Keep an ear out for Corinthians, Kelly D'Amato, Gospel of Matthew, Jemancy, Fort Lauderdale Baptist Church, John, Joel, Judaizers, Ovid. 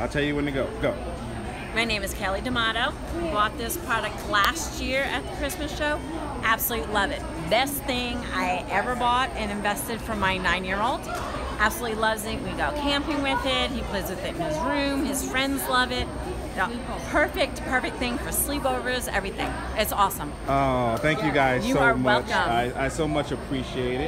I'll tell you when to go. Go. My name is Kelly D'Amato. Bought this product last year at the Christmas show. Absolutely love it. Best thing I ever bought and invested for my 9-year-old. Absolutely loves it. We go camping with it. He plays with it in his room. His friends love it. Perfect thing for sleepovers, everything. It's awesome. Oh, thank you guys so much. You are welcome. I so much appreciate it.